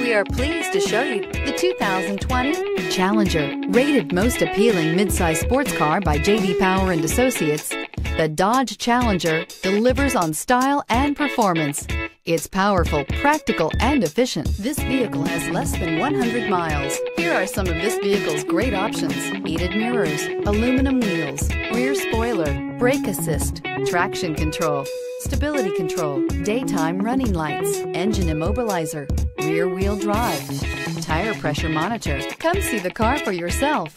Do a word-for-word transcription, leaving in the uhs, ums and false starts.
We are pleased to show you the two thousand twenty Challenger, rated most appealing midsize sports car by J D Power and Associates. The Dodge Challenger delivers on style and performance. It's powerful, practical, and efficient. This vehicle has less than one hundred miles. Here are some of this vehicle's great options: heated mirrors, aluminum wheels, rear spoiler, brake assist, traction control, stability control, daytime running lights, engine immobilizer, rear-wheel drive, tire pressure monitor. Come see the car for yourself.